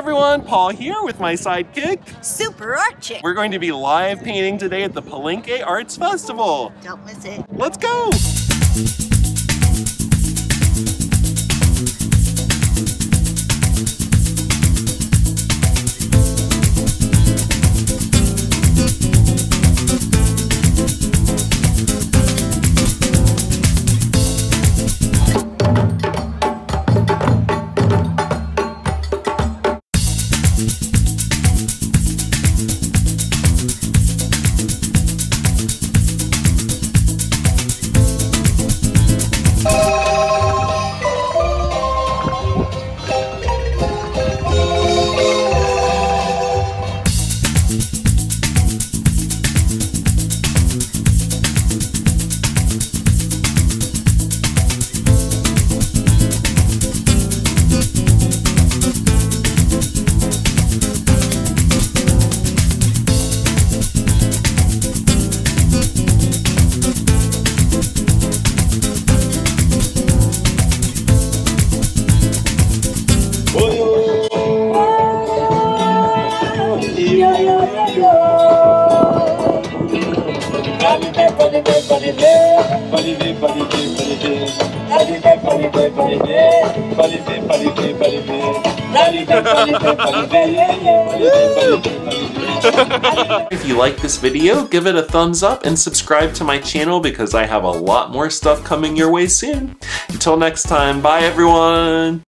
everyone, Paul here with my sidekick, Super Art Chick. We're going to be live painting today at the Palenke Arts Festival. Don't miss it. Let's go! If you like this video, give it a thumbs up and subscribe to my channel because I have a lot more stuff coming your way soon. Until next time, bye everyone!